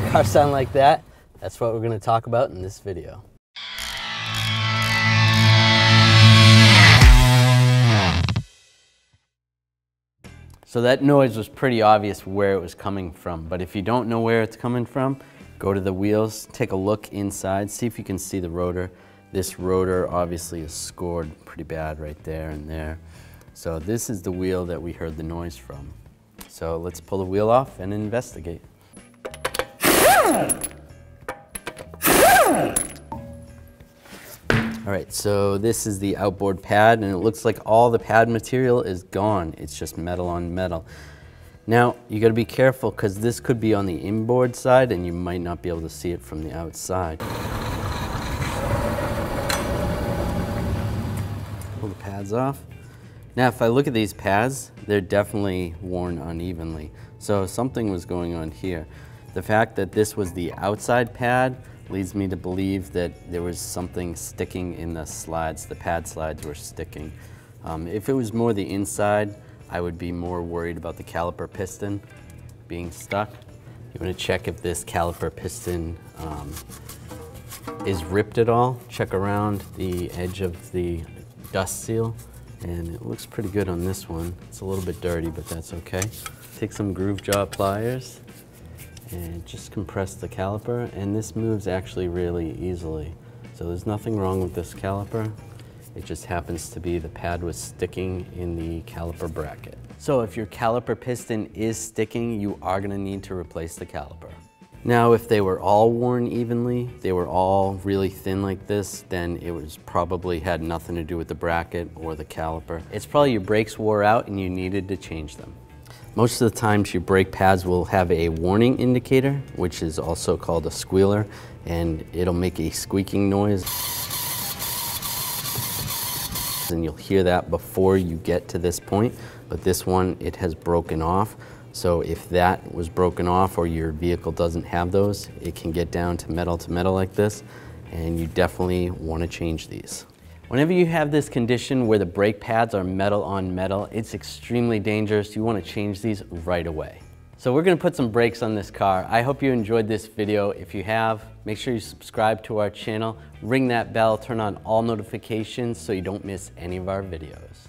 your car sound like that? That's what we're going to talk about in this video. So that noise was pretty obvious where it was coming from, but if you don't know where it's coming from, go to the wheels, take a look inside, see if you can see the rotor. This rotor obviously is scored pretty bad right there and there. So this is the wheel that we heard the noise from. So let's pull the wheel off and investigate. All right, so this is the outboard pad, and it looks like all the pad material is gone. It's just metal on metal. Now, you gotta be careful, because this could be on the inboard side, and you might not be able to see it from the outside. Pull the pads off. Now, if I look at these pads, they're definitely worn unevenly. So something was going on here. The fact that this was the outside pad leads me to believe that there was something sticking in the slides. The pad slides were sticking. If it was more the inside, I would be more worried about the caliper piston being stuck. You want to check if this caliper piston is ripped at all. Check around the edge of the dust seal, and it looks pretty good on this one. It's a little bit dirty, but that's okay. Take some groove jaw pliers and just compress the caliper, and this moves actually really easily. So there's nothing wrong with this caliper. It just happens to be the pad was sticking in the caliper bracket. So if your caliper piston is sticking, you are gonna need to replace the caliper. Now, if they were all worn evenly, they were all really thin like this, then it was probably had nothing to do with the bracket or the caliper. It's probably your brakes wore out and you needed to change them. Most of the times your brake pads will have a warning indicator, which is also called a squealer, and it'll make a squeaking noise. And you'll hear that before you get to this point, but this one, it has broken off. So if that was broken off or your vehicle doesn't have those, it can get down to metal like this, and you definitely want to change these. Whenever you have this condition where the brake pads are metal on metal, it's extremely dangerous. You want to change these right away. So we're going to put some brakes on this car. I hope you enjoyed this video. If you have, make sure you subscribe to our channel, ring that bell, turn on all notifications so you don't miss any of our videos.